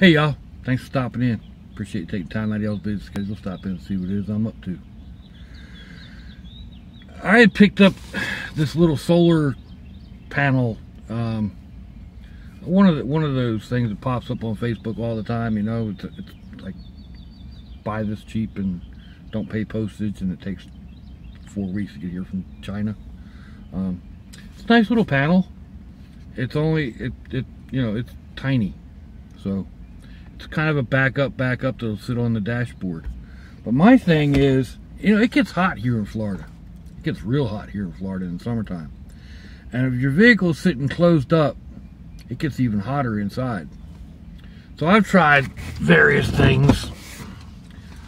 Hey y'all, thanks for stopping in. Appreciate you taking time out of y'all's busy schedule. Stop in and see what it is I'm up to. I had picked up this little solar panel, one of those things that pops up on Facebook all the time. You know, it's like, buy this cheap and don't pay postage, and it takes 4 weeks to get here from China. It's a nice little panel. It's only you know, it's tiny, so it's kind of a backup that'll sit on the dashboard. But my thing is, you know, it gets hot here in Florida. It gets real hot here in Florida in the summertime, and if your vehicle's sitting closed up, it gets even hotter inside. So I've tried various things.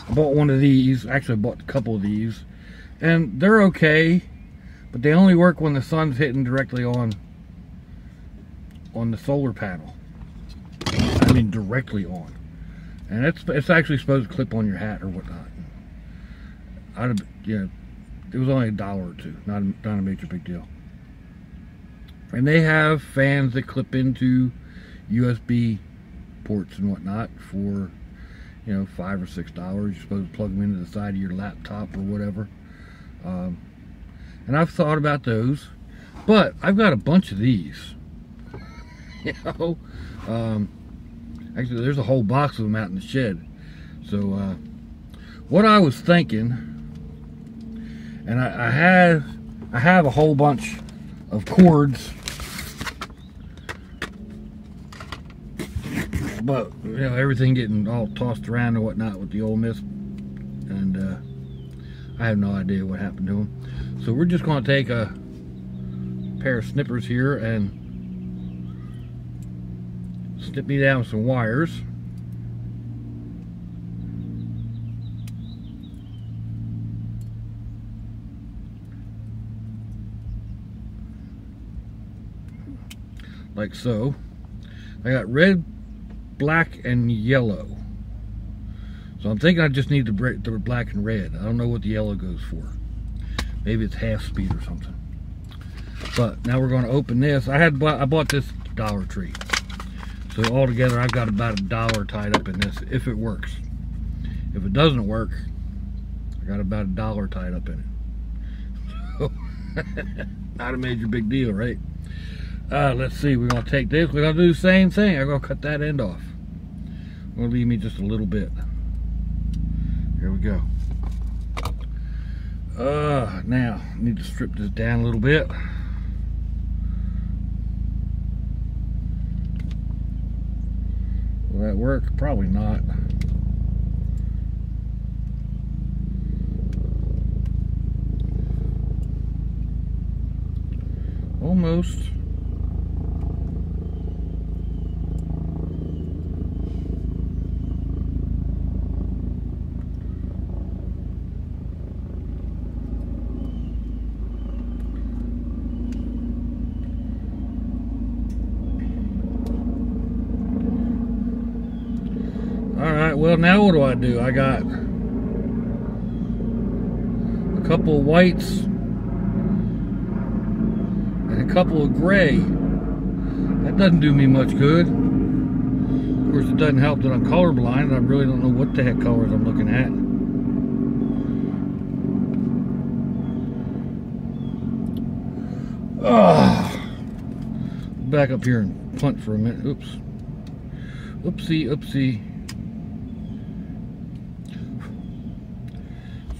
I bought one of these. Actually, I bought a couple of these, and they're okay, but they only work when the sun's hitting directly on the solar panel. I mean, directly on. And it's actually supposed to clip on your hat or whatnot. You know, it was only $1 or $2, not a major big deal. And they have fans that clip into USB ports and whatnot for, you know, $5 or $6. You're supposed to plug them into the side of your laptop or whatever. And I've thought about those, but I've got a bunch of these. You know, actually, there's a whole box of them out in the shed. So what I was thinking, and I have a whole bunch of cords, but you know, everything getting all tossed around and whatnot with the Ole Miss, and I have no idea what happened to them. So we're just going to take a pair of snippers here and snip me down with some wires. Like so. I got red, black, and yellow. So I'm thinking I just need the black and red. I don't know what the yellow goes for. Maybe it's half speed or something. But now we're going to open this. I bought this at Dollar Tree. So altogether, I've got about $1 tied up in this, if it works. If it doesn't work, I got about $1 tied up in it. So, not a major big deal, right? Let's see, we're gonna take this, we're gonna do the same thing. I'm gonna cut that end off. I'm gonna leave me just a little bit. Here we go. Now, I need to strip this down a little bit. Will that work? Probably not. Almost. Well, now what do? I got a couple of whites and a couple of gray. That doesn't do me much good. Of course, it doesn't help that I'm colorblind and I really don't know what the heck colors I'm looking at. Back up here and punt for a minute. Oops. Oopsie, oopsie.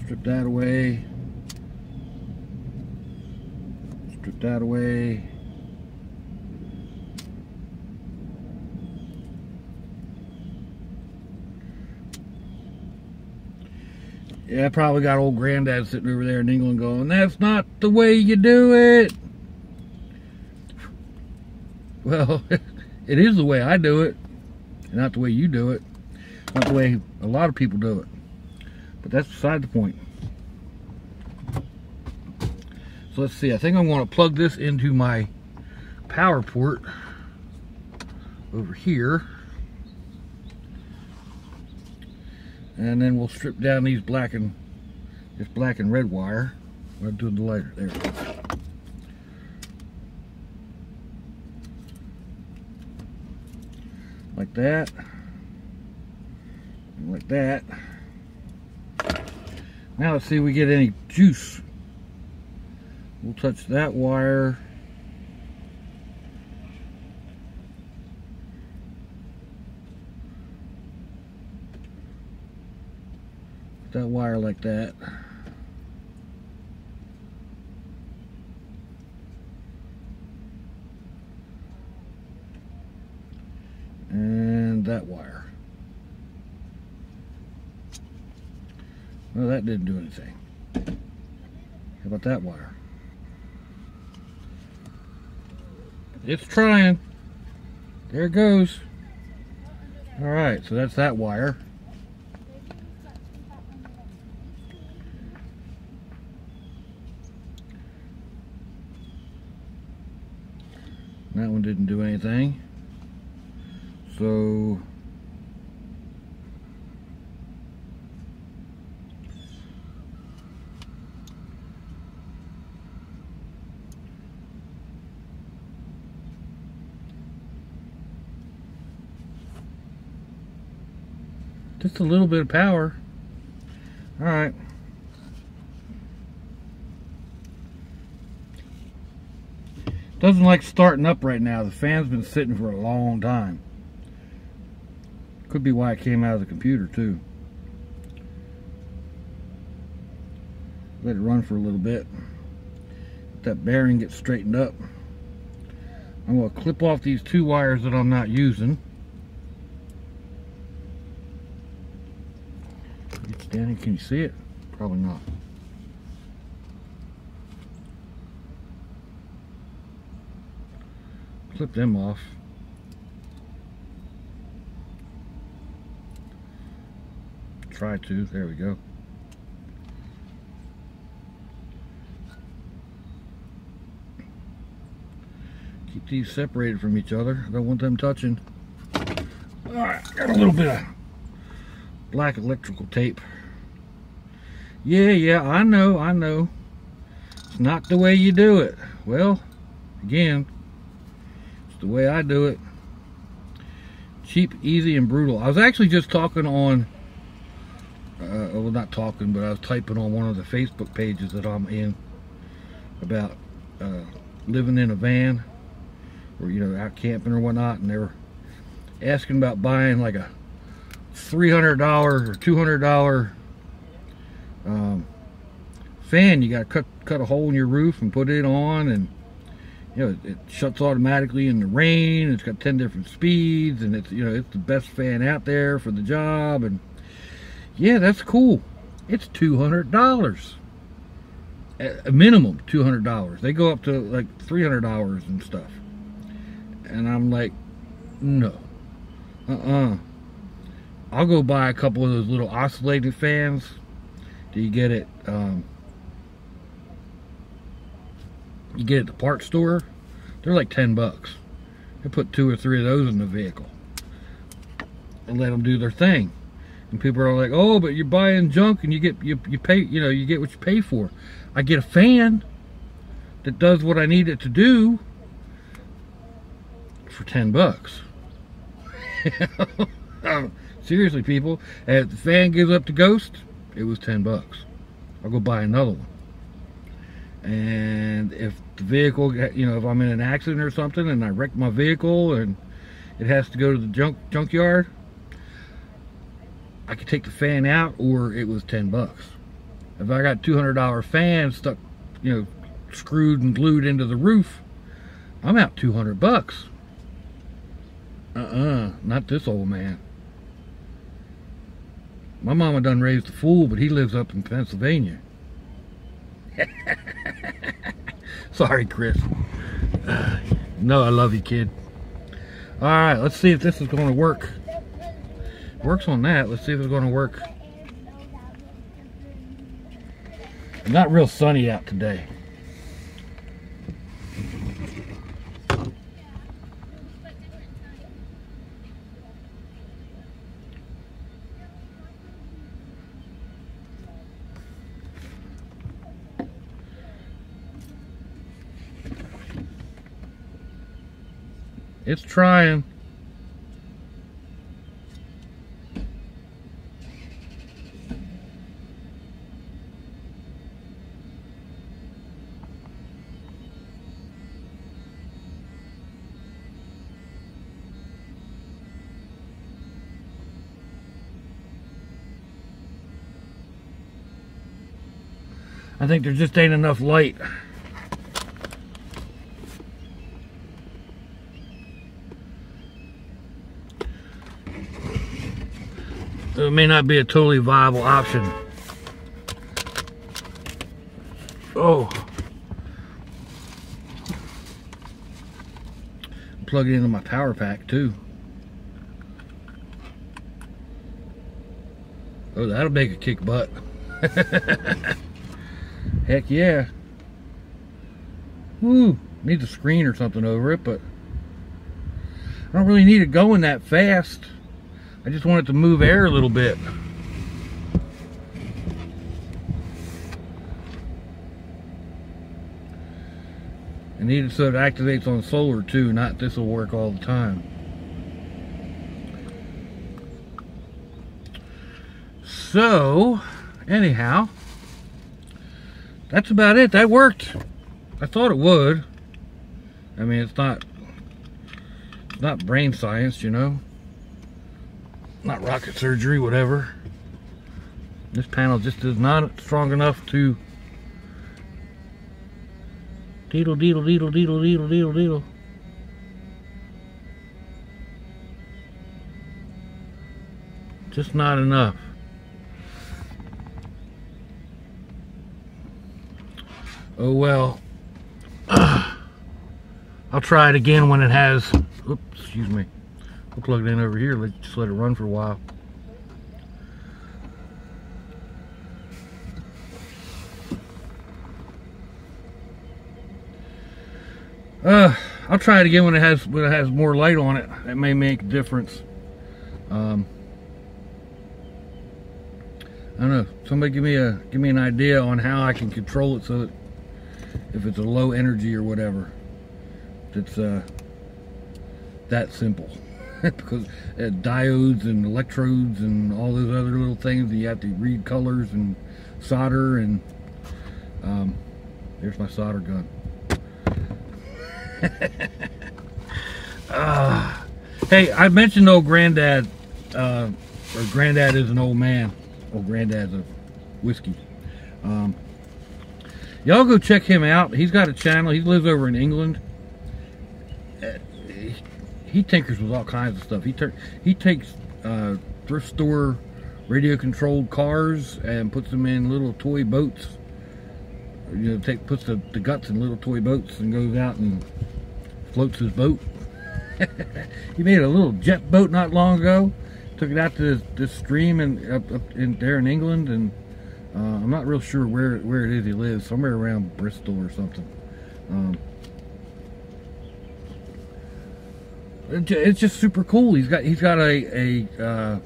Strip that away. Strip that away. Yeah, I probably got old granddad sitting over there in England going, "That's not the way you do it." Well, it is the way I do it, not the way you do it, not the way a lot of people do it. But that's beside the point. So let's see, I think I'm going to plug this into my power port over here. And then we'll strip down these black and red wire. I'll do the lighter. There we go. Like that. like that. Now let's see if we get any juice. We'll touch that wire. Put that wire like that. And that wire. Well, that didn't do anything. How about that wire? It's trying. There it goes. All right, so that's that wire. That one didn't do anything. So just a little bit of power. All right. Doesn't like starting up right now. The fan's been sitting for a long time. Could be why it came out of the computer too. Let it run for a little bit. Let that bearing get straightened up. I'm going to clip off these two wires that I'm not using. It's down. Can you see it? Probably not. Clip them off. Try to, there we go. Keep these separated from each other. I don't want them touching. Alright, got a little bit of black electrical tape. Yeah, I know. It's not the way you do it. Well, again, it's the way I do it. Cheap, easy, and brutal. I was actually just talking on well, not talking, but I was typing on one of the Facebook pages that I'm in about living in a van, or out camping or whatnot, and they were asking about buying like a $300 or $200 fan. You got to cut a hole in your roof and put it on, and it shuts automatically in the rain. It's got 10 different speeds, and it's it's the best fan out there for the job. And yeah, that's cool. It's $200. A minimum $200. They go up to like $300 and stuff. And I'm like, no. I'll go buy a couple of those little oscillating fans. Do you get it? You get it at the parts store. They're like 10 bucks. They put 2 or 3 of those in the vehicle and let them do their thing. And people are like, oh, but you're buying junk and you get what you pay for. I get a fan that does what I need it to do for 10 bucks. Seriously, people. And if the fan gives up the ghost, it was 10 bucks. I'll go buy another one. And if the vehicle, if I'm in an accident or something and I wreck my vehicle and it has to go to the junkyard, I could take the fan out, or it was 10 bucks. If I got a $200 fan stuck, screwed and glued into the roof, I'm out 200 bucks. Not this old man. My mama done raised the fool, but he lives up in Pennsylvania. Sorry, Chris. No, I love you, kid. All right, let's see if this is going to work. Works on that. Let's see if it's going to work. It's not real sunny out today. It's trying. I think there just ain't enough light. So it may not be a totally viable option. Oh. Plug it into my power pack too. Oh, that'll make it kick butt. Heck yeah. Woo, needs a screen or something over it, but I don't really need it going that fast. I just want it to move air a little bit. I need it so it activates on solar too, not this will work all the time. So, anyhow, that's about it. That worked. I thought it would. I mean, it's not brain science, you know. Not rocket surgery, whatever. This panel just is not strong enough to deedle, deedle, deedle, deedle, deedle, deedle, deedle. Just not enough. Oh well, I'll try it again when it has, oops, excuse me, we'll plug it in over here, just let it run for a while. I'll try it again when it has more light on it. That may make a difference. I don't know, somebody give me an idea on how I can control it so that if it's a low energy or whatever, it's that simple. Because diodes and electrodes and all those other little things, and you have to read colors and solder and there's my solder gun. Hey, I mentioned old granddad, or granddad is an old man, or granddad's a whiskey. Y'all go check him out. He's got a channel. He lives over in England. He tinkers with all kinds of stuff. He takes thrift store radio-controlled cars and puts them in little toy boats. You know, puts the guts in little toy boats and goes out and floats his boat. He made a little jet boat not long ago. Took it out to this stream up in there in England, and I'm not real sure where it is he lives. Somewhere around Bristol or something. It's just super cool. He's got a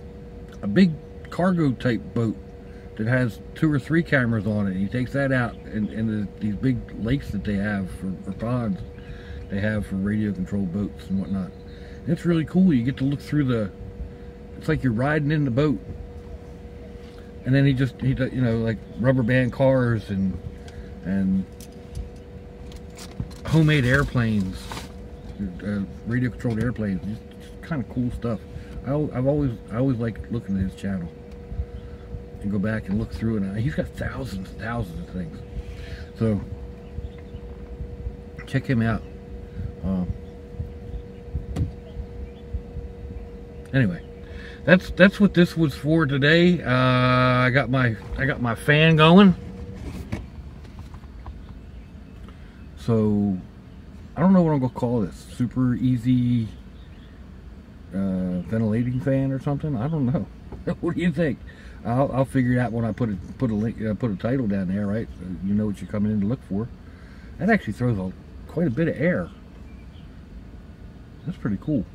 big cargo type boat that has 2 or 3 cameras on it. He takes that out and these big lakes that they have for ponds, they have for radio controlled boats and whatnot. And it's really cool. You get to look through the. It's like you're riding in the boat. And then he you know, like rubber band cars and homemade airplanes, radio controlled airplanes, just kind of cool stuff. I always liked looking at his channel and go back and look through it. And he's got thousands of things. So check him out. Anyway. That's what this was for today. I got my fan going. So I don't know what I'm gonna call this. Super easy ventilating fan or something. I don't know. What do you think? I'll figure it out when I put a link, put a title down there, right? So you know what you're coming in to look for. That actually throws quite a bit of air. That's pretty cool.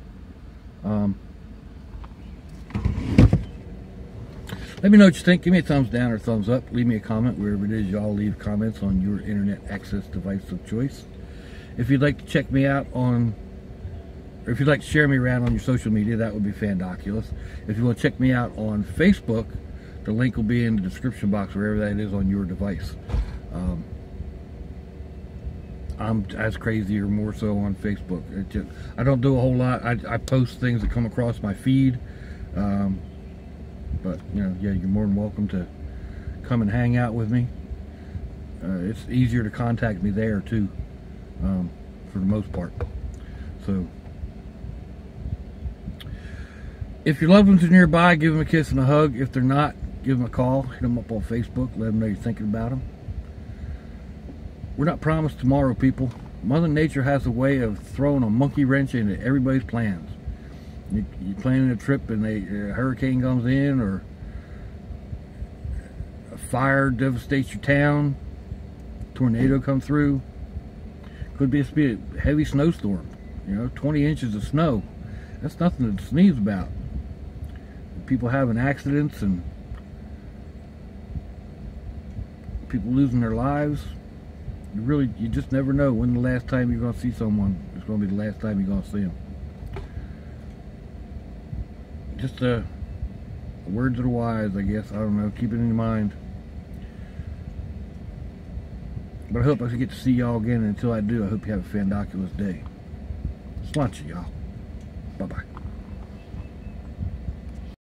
Let me know what you think. Give me a thumbs down or thumbs up. Leave me a comment wherever it is. Y'all leave comments on your internet access device of choice. If you'd like to check me out on, or if you'd like to share me around on your social media, that would be Fandoculous. If you want to check me out on Facebook, the link will be in the description box wherever that is on your device. I'm as crazy or more so on Facebook. I don't do a whole lot. I post things that come across my feed. But, you know, yeah, you're more than welcome to come and hang out with me. It's easier to contact me there too, for the most part. So if your loved ones are nearby, give them a kiss and a hug. If they're not, give them a call. Hit them up on Facebook. Let them know you're thinking about them. We're not promised tomorrow, people. Mother Nature has a way of throwing a monkey wrench into everybody's plans. You're planning a trip and a hurricane comes in, or a fire devastates your town, tornado comes through. Could be a heavy snowstorm, 20 inches of snow. That's nothing to sneeze about. People having accidents and people losing their lives. You just never know when the last time you're going to see someone. It's going to be the last time you're going to see them. Just words of the wise, I guess. I don't know. Keep it in your mind. But I hope I can get to see y'all again. And until I do, I hope you have a fandoculous day. Sláinte, y'all. Bye-bye.